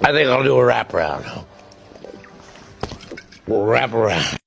I think I'll do a wraparound. We'll wrap around.